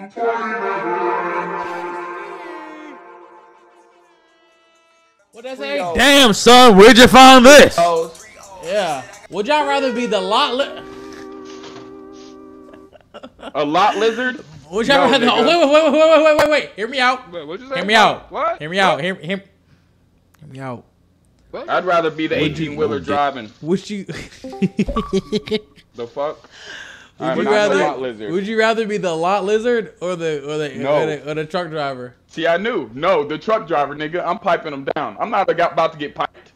What that say? Damn, son, where'd you find this? Yeah. Would y'all rather be the lot lizard? A lot lizard? Would y'all rather? No, wait. Hear me out. Wait, hear me out. What? Hear me out. Hear me out. What? I'd rather be the 18-wheeler driving. Would you? The fuck? Would you rather be the lot lizard or the truck driver? See, I knew. No, the truck driver, nigga. I'm piping them down. I'm not about to get piped.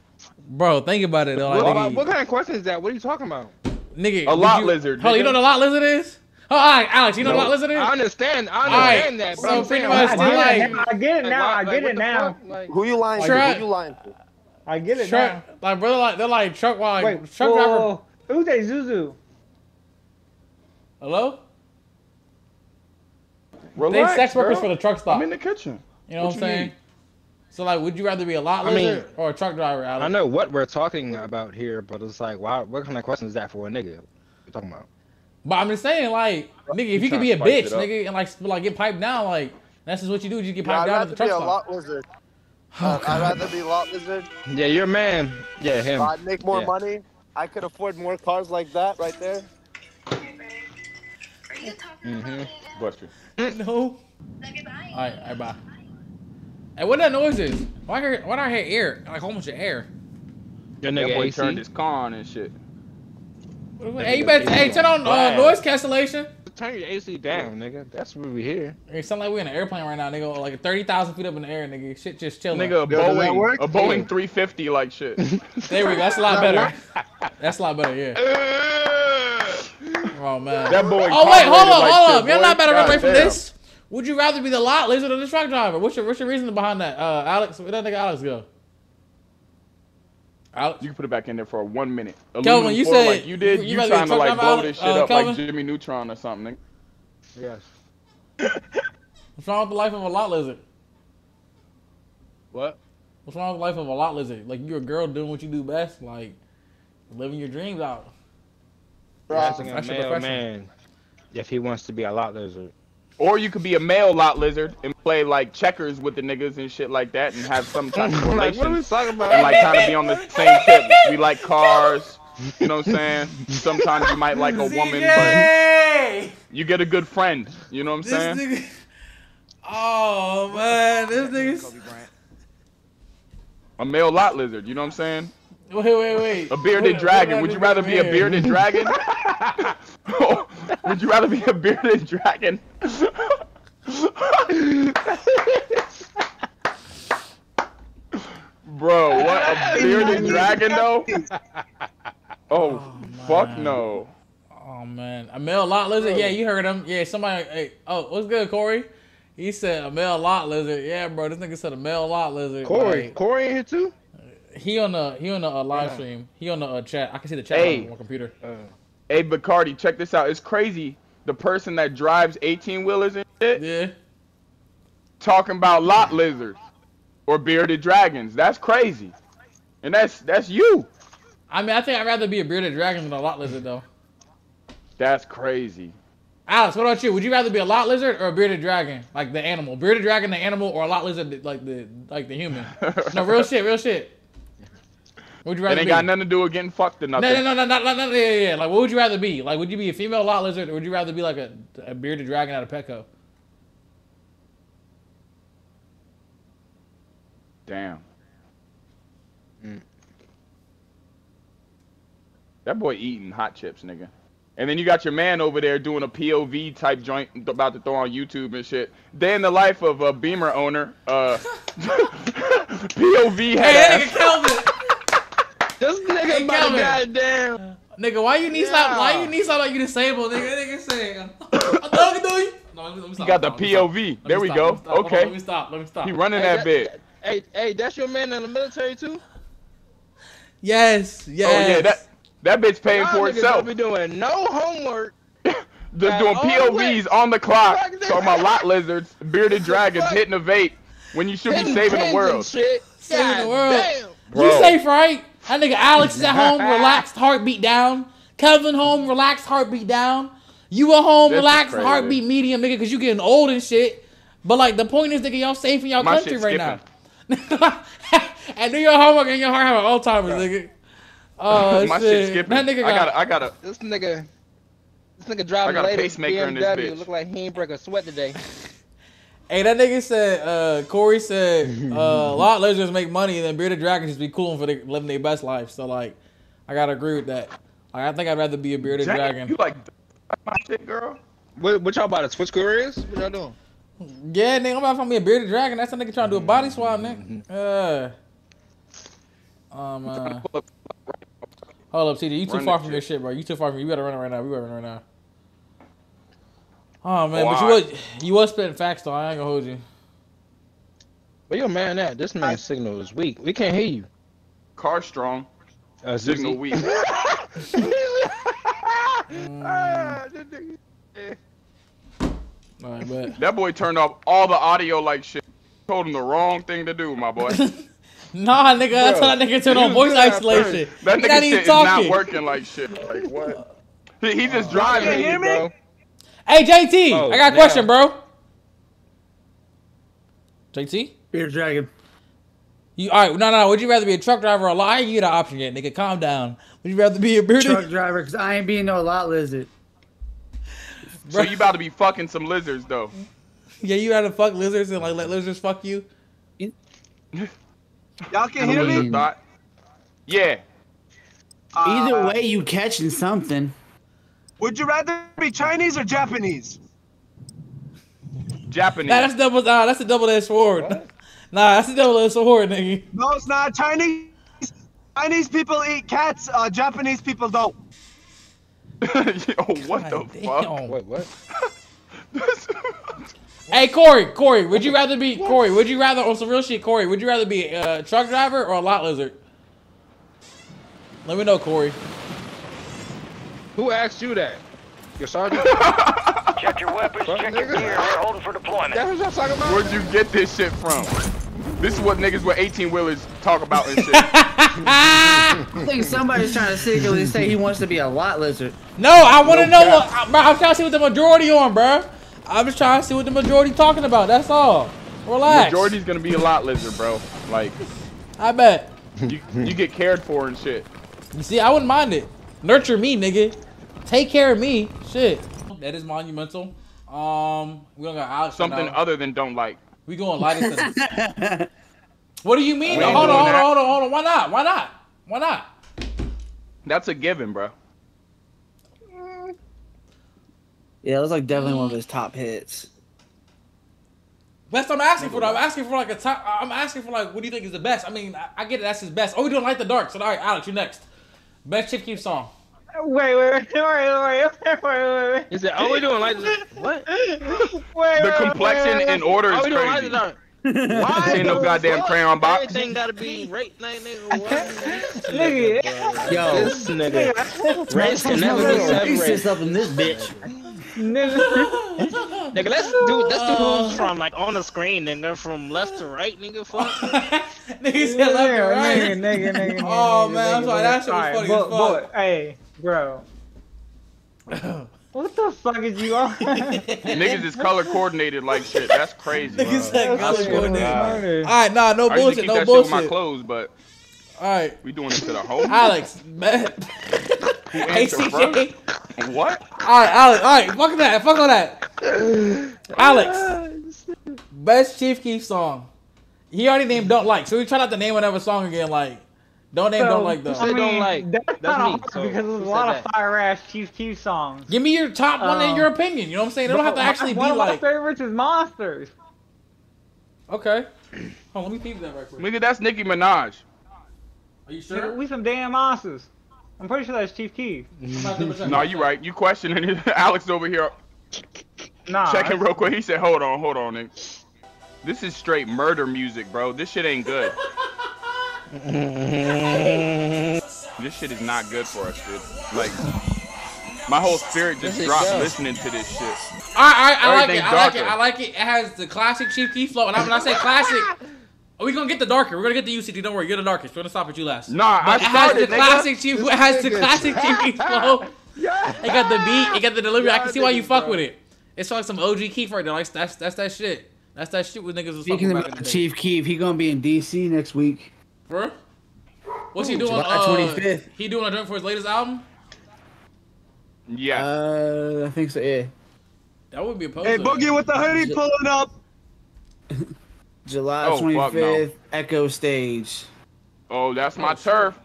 Bro, think about it. Though, what kind of question is that? What are you talking about? Nigga, a lot lizard. Hold on, you know what a lot lizard is? Oh, all right, Alex, you know what a lot lizard is? I understand that. But so I'm saying, I get it now. Who you lying to? Who you lying to? I get it now. Like, brother, like, they're like truck driver. Who's that Zuzu? Hello? Relax, they sex workers for the truck stop. I'm in the kitchen. You know what I'm saying? Need? So, like, would you rather be a lot lizard or a truck driver, Alex? I know what we're talking about here, but it's like, why? What kind of question is that for a nigga? What you talking about? But I'm just saying, like, nigga, if you could be a bitch, nigga, and like get piped down, like, that's just what you do. You get piped down at the truck stop. I'd rather be a lot lizard. I'd rather be a lot lizard. Yeah, you're a man. Yeah, him. I'd make more money. I could afford more cars like that right there. No. Alright, bye. Hey, what that noise is? Why do I hear air? Like a whole bunch of air. Your nigga boy turned his car on and shit. Hey, you better turn on noise cancellation. Turn your AC down, nigga. That's what we hear. It sounds like we're in an airplane right now, nigga. Like 30,000 feet up in the air, nigga. Shit just chilling. Nigga, a Boeing 350 like shit. There we go. That's a lot better. That's a lot better, yeah. Oh man. That boy. Oh wait, hold up. You're not about to run away from this. Would you rather be the lot lizard or the truck driver? What's your reason behind that? Alex, where that nigga Alex go? Alex, you can put it back in there for 1 minute. Kelvin, you said like you did. You trying to like blow this shit up like Jimmy Neutron or something? Yes. What's wrong with the life of a lot lizard? What? What's wrong with the life of a lot lizard? Like you're a girl doing what you do best, like living your dreams out. Asking a male man if he wants to be a lot lizard. Or you could be a male lot lizard and play like checkers with the niggas and shit like that and have some type of relation. What are we talking about? And like kind of be on the same tip. We like cars, you know what I'm saying? Sometimes you might like a woman, but you get a good friend, you know what I'm saying? Nigga... Oh man, this nigga's... A male lot lizard, you know what I'm saying? Wait. A bearded dragon. Would you rather be a bearded dragon? Would you rather be a bearded dragon? Bro, what? A bearded dragon, though? Oh, fuck no. Oh, man. A male lot lizard? Yeah, you heard him. Yeah, somebody. Hey, oh, what's good, Corey? He said a male lot lizard. Yeah, bro, this nigga said a male lot lizard. Corey. Like, Corey in here, too? He on a live stream. He on a chat. I can see the chat on my computer. Hey, Bacardi, check this out. It's crazy. The person that drives 18-wheelers and shit. Yeah. Talking about lot lizards or bearded dragons. That's crazy. And that's you. I mean, I think I'd rather be a bearded dragon than a lot lizard though. That's crazy. Alex, what about you? Would you rather be a lot lizard or a bearded dragon, like the animal? Bearded dragon, the animal, or a lot lizard, like the human? No, real shit. Would you rather be? Got nothing to do with getting fucked or nothing. No. Yeah. Like, what would you rather be? Like, would you be a female lot lizard, or would you rather be like a bearded dragon out of Petco? Damn. Mm. That boy eating hot chips, nigga. And then you got your man over there doing a POV type joint about to throw on YouTube and shit. Day in the life of a Beamer owner. POV head. Hey, nigga, Kelvin. This nigga about to goddamn. Nigga, why you knee slap? Why you knee slap like you disabled? Nigga saying. No, let me stop. He got the POV. There we go. Okay. Let me stop. He running that bit. Hey, that's your man in the military too? Yes. Oh yeah, that bitch paying for itself. Be doing no homework. Just doing POVs on the clock. Talking about lot lizards, bearded dragons, hitting a vape when you should be saving the world. Saving the world. You safe, right? That nigga Alex is at home, relaxed, heartbeat down. Kelvin home, relaxed, heartbeat down. You a home, that's relaxed, crazy. Heartbeat medium, nigga, because you getting old and shit. But, like, the point is, nigga, y'all safe in y'all country right now. And do your homework and your heart have an Alzheimer's, nigga. Oh, my shit skipping. That nigga I got This nigga driving a pacemaker in this bitch. Look like he ain't break a sweat today. Hey, that nigga said, Corey said, a lot of losers make money and then Bearded Dragon just be cool for living their best life. So, like, I gotta agree with that. Like, I think I'd rather be a Bearded Dragon. You like my shit, girl? What y'all about to switch careers? What y'all doing? Yeah, nigga, I'm about to be a Bearded Dragon. That's a nigga trying to do a body swap, nigga. Hold up, CD. You too far from your shit, bro. You too far from. You gotta run it right now. We gotta run it right now. Oh man, but you was spitting facts though. I ain't gonna hold you. Where your man at? This man's signal is weak. We can't hear you. Car strong. Signal weak. All right, but that boy turned off all the audio like shit. Told him the wrong thing to do, my boy. Nah, nigga, that's why that nigga turned on voice isolation. That nigga shit is not working like shit. Like what? He just driving. You hear me? Bro. Hey, JT, I got a question, bro. JT? Bearded Dragon. You all right? No. Would you rather be a truck driver or a lot? I ain't give you the option yet, nigga. Calm down. Would you rather be a bearded truck driver? Cause I ain't being no lot lizard. Bro. So you about to be fucking some lizards though? Yeah, you had to fuck lizards and like let lizards fuck you. Y'all can hear me? Yeah. Either way, you catching something. Would you rather be Chinese or Japanese? Japanese. Nah, that's a double-edged sword. What? Nah, that's a double-edged sword, nigga. No, it's not. Chinese people eat cats. Japanese people don't. Yo, what God the damn. Fuck? Wait, what? Hey Corey, would you rather be on some real shit? Corey, would you rather be a truck driver or a lot lizard? Let me know, Corey. Who asked you that? Your sergeant? Check your weapons, check your gear. We're holding for deployment. That's what y'all talking about. Where'd you get this shit from? This is what niggas with 18-wheelers talk about and shit. I think somebody's trying to secretly say he wants to be a lot lizard. No, I want to know what. I'm trying to see what the majority on, bro. I'm just trying to see what the majority talking about. That's all. Relax. The majority's gonna be a lot lizard, bro. Like, I bet. You get cared for and shit. You see, I wouldn't mind it. Nurture me, nigga. Take care of me. Shit. That is monumental. We don't got Alex. Something other than don't like. We going light it. What do you mean? No, hold on. Why not? That's a given, bro. Yeah, it was like definitely one of his top hits. That's what I'm asking for. I'm asking for like a top. I'm asking for like, what do you think is the best? I mean, I get it. That's his best. Oh, we don't like the dark. So all right, Alex, you next. Best Chief Keef song. Wait. Is it? Oh, we don't like the what? The complexion in order is crazy. Like the dark. Why ain't no goddamn crayon box? Everything gotta be right, nigga. What? Nigga. Yo, this nigga. Race can never be separated. Up in this bitch. Nigga, let's do who's from like on the screen, nigga, from left to right, nigga. Fuck. Nigga said left to right, nigga. Oh man, I'm sorry, that shit was funny as fuck. Hey, bro. What the fuck is you on? Niggas is color coordinated like shit. That's crazy. Niggas said color coordinated. All right, nah, no bullshit, no bullshit. I keep that shit with my clothes, but all right, we doing it to the whole. Alex, man. ACK. What? All right, fuck on that. Alex, best Chief Keef song. He already named Don't Like, so we try not to name another song again. Like, don't name Don't Like though. I mean, Don't Like. That's me, so because there's a lot of fire ass Chief Keef songs. Give me your top one in your opinion. You know what I'm saying? It don't have to actually be like. My favorites is Monsters. Okay. Oh, let me peep that right quick. Nigga, that's Nicki Minaj. Are you sure? We some damn monsters. I'm pretty sure that's Chief Keef. No, you right. You questioning it. Alex over here. Nah. Check him real quick. He said, hold on, nigga. This is straight murder music, bro. This shit ain't good. This shit is not good for us, dude. Like, my whole spirit just dropped listening to this shit. I like it. It has the classic Chief Keef flow. And when I say classic... We're going to get the darker. We're going to get the UCD. Don't worry. You're the darkest. We're going to stop at you last. Nah, but it has the classic Chief Keef flow. Yeah. It got the beat. It got the delivery. Yeah, I can see why you fuck with it. It's like some OG Keef right there. Like that's that shit. That's that shit with niggas was fucking about. Speaking about Chief Keef, he gonna be in DC next week. For? What's he doing? July 25th. He doing a drink for his latest album? Yeah. I think so. Yeah. That would be a post. Hey, Boogie with the hoodie pulling up. July 25th, fuck, no. Echo Stage. Oh, that's my turf.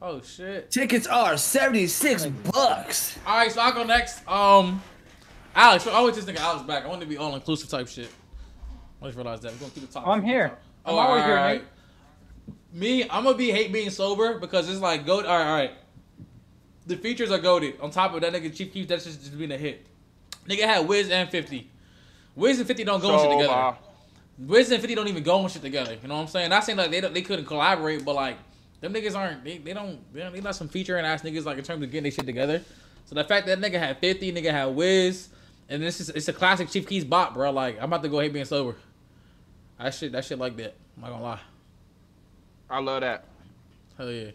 Oh shit. Tickets are $76. All right, so I'll go next. Alex, so I always just think Alex back. I want to be all inclusive type shit. I just realized that we're gonna keep the top. I'm here. Oh, I'm always here. Right. Me, I'm gonna be hate being sober because it's like goat. All right, all right. The features are goated. On top of that, nigga, Chief Keef, that's just being a hit. Nigga had Wiz and 50. Wiz and 50 don't go on shit together. Wiz and 50 don't even go on shit together. You know what I'm saying? Not saying like they couldn't collaborate, but like them niggas aren't. They not some featuring ass niggas like in terms of getting their shit together. So the fact that nigga had 50, nigga had Wiz, and this is a classic Chief Keef bop, bro. Like I'm about to go hate being sober. That shit like that. I'm not gonna lie. I love that. Hell yeah.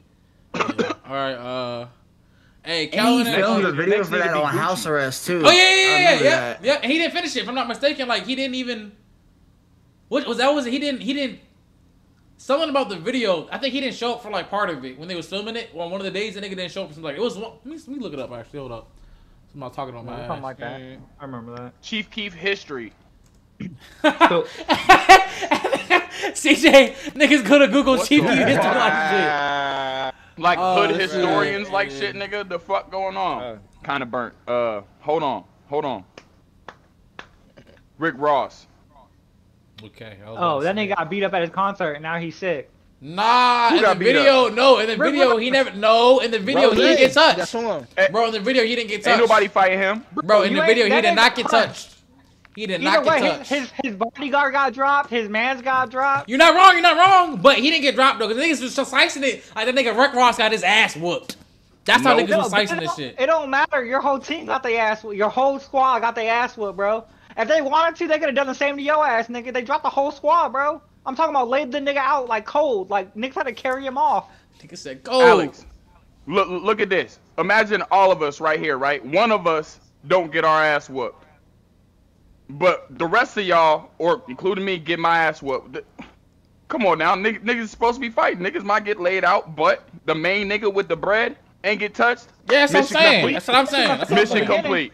Hell yeah. All right. Hey, Calvin and he filmed a video for that on House Arrest too. Oh yeah. And he didn't finish it, if I'm not mistaken. Like he didn't even. What was that? Was it? He didn't. Something about the video. I think he didn't show up for like part of it when they was filming it. Well, one of the days the nigga didn't show up for something. Like it was. Let me look it up. Actually, hold up. I'm not talking on my ass. Something like that. Yeah. I remember that. Chief Keef history. So, CJ, niggas go to Google Chief Keef history like shit. Like hood historians, right, like shit, nigga. The fuck going on? Kind of burnt. Hold on. Rick Ross. Okay. Oh, that nigga got beat up at his concert, and now he's sick. Nah, in the video, no. In the video, he never. No, in the video, he didn't get touched. Bro, in the video, he didn't get touched. Ain't nobody fighting him. Bro, in the video, he did not get touched. He did not get touched. His bodyguard got dropped. His man's got dropped. You're not wrong. You're not wrong. But he didn't get dropped though, because niggas was just slicing it. Like that nigga Rick Ross got his ass whooped. That's how niggas was slicing this shit. It don't matter. Your whole team got their ass whooped. Your whole squad got their ass whooped, bro. If they wanted to, they could have done the same to your ass, nigga. They dropped the whole squad, bro. I'm talking about laid the nigga out like cold. Like, niggas had to carry him off. Nigga said cold. Alex, look at this. Imagine all of us right here, right? One of us don't get our ass whooped. But the rest of y'all, or including me, get my ass whooped. Come on now. Niggas supposed to be fighting. Niggas might get laid out, but the main nigga with the bread ain't get touched. Yeah, that's what I'm saying. That's what I'm saying. That's what I'm saying. Mission complete.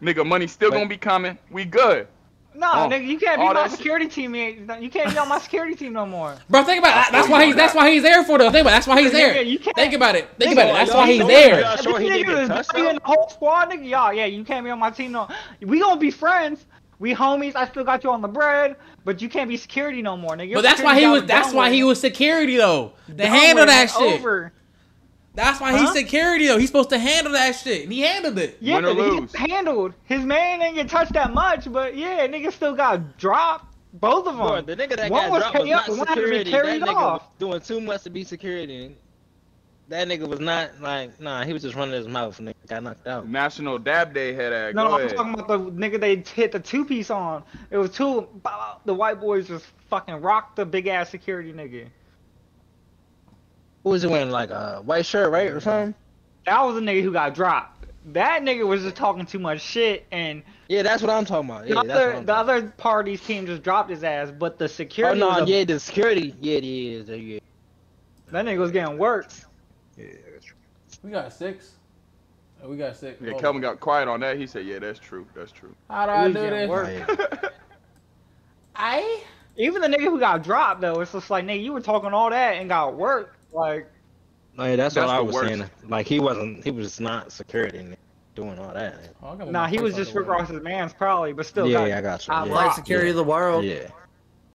Nigga, money still gonna be coming. We good. Nah, nigga, you can't be my security teammate. You can't be on my security team no more. Bro, think about it. That's why he's there for though. Think about it. That's why he's there. Think about it. Think about it. That's why he's there. The whole squad, nigga. Y'all, yeah, you can't be on my team no. We gonna be friends. We homies. I still got you on the bread, but you can't be security no more, nigga. But that's why he was. That's why he was security though. To handle that shit. That's why he's security though. He's supposed to handle that shit, and he handled it. Yeah, win or lose. He handled. His man didn't get touched that much, but yeah, nigga still got dropped. Both of them. Bro, the nigga that one got dropped was not security. That nigga was doing too much to be security. That nigga was not like, nah, he was just running his mouth. Nigga got knocked out. National Dab Day head act. No, I'm talking about the nigga they hit the two-piece on. It was two. The white boys just fucking rocked the big ass security nigga. Who was it wearing, like a white shirt, right, or something? That was a nigga who got dropped. That nigga was just talking too much shit, and yeah, that's what I'm talking about. Yeah, the other party's team just dropped his ass, but the security. Oh no, yeah, the security, yeah. That nigga was getting worked. Yeah, that's true. We got six. Oh, we got six. Yeah, Kelvin got quiet on that. He said, "Yeah, that's true. That's true." How do I do this? Even the nigga who got dropped though, it's just like, nigga, you were talking all that and got worked. Like, no, yeah, that's what I was saying. Like, he was not security and doing all that. Oh, nah, he was just Rick Ross's man's probably, but still. Yeah, I got you. I like security of the world. Yeah.